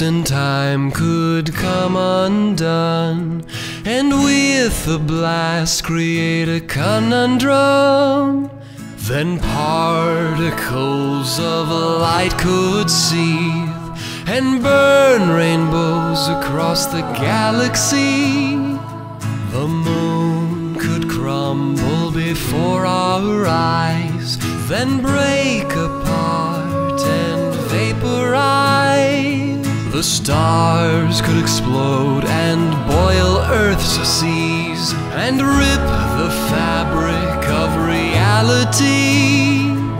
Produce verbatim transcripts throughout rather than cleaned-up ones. space and time could come undone, and with a blast create a conundrum. Then particles of a light could seethe and burn rainbows across the galaxy. The moon could crumble before our eyes, then break apart and vaporize. The stars could explode and boil Earth's seas and rip the fabric of reality.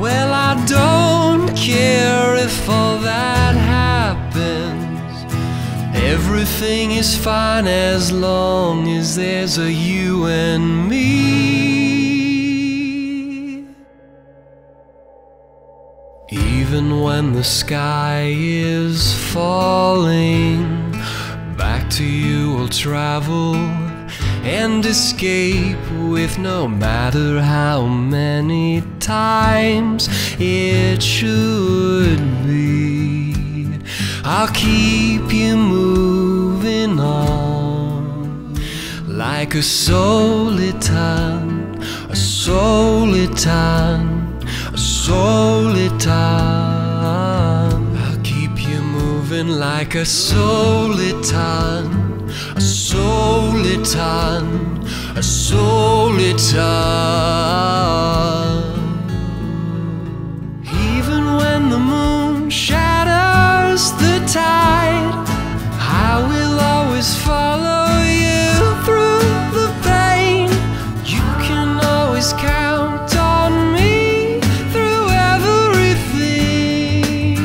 Well, I don't care if all that happens. Everything is fine as long as there's a you and me. Even when the sky is falling, back to you will travel and escape with no matter how many times it should be. I'll keep you moving on like a soliton, a soliton, a soliton. I'll keep you moving like a soliton, a soliton, a soliton. Even when the moon shatters the tide, I will always follow you through the pain. You can always count on me through everything,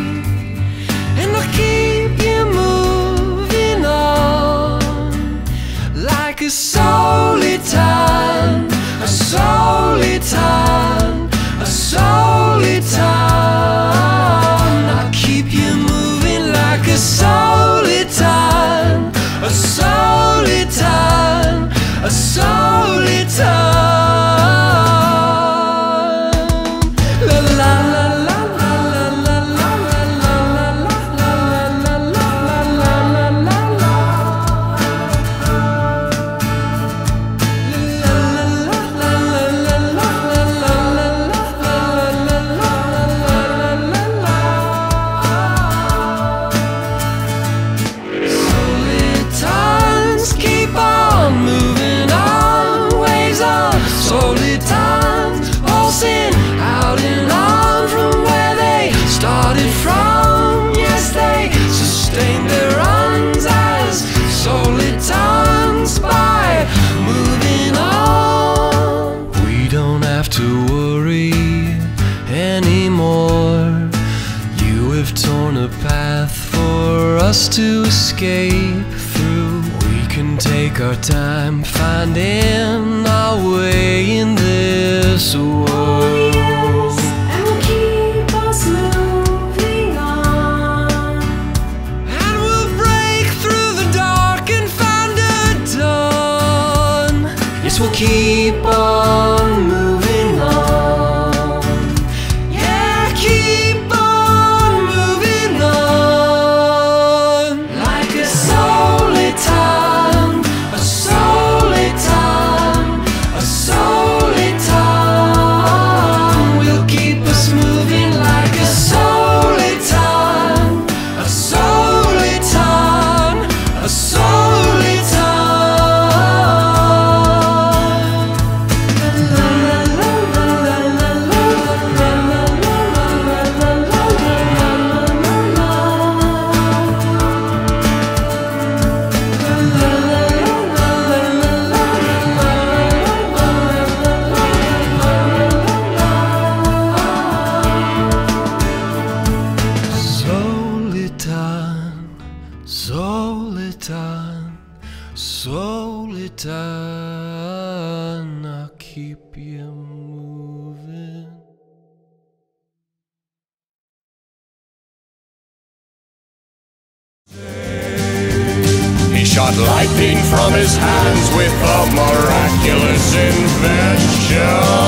and I'll keep you moving on like a soliton, a soliton, a soliton. I'll keep you moving like a soliton, a soliton, a soliton. La la la la la la la la la la la la la la la. Solitons keep on moving on, ways on. Solitons pulsing out and on from where they started from. Yes, they sustain their runs as solitons by moving on. We don't have to worry anymore. You have torn a path for us to escape through. We can take our time finding our way in this world. And we'll break through the dark and find a dawn. Yes, we'll keep on moving on. Yeah, keep on moving on. Like a soliton, a soliton, a soliton. We'll keep us moving like a soliton, a soliton, a soliton. Soliton, soliton, soliton. I'll keep you moving. He shot lightning from his hands with a miraculous invention.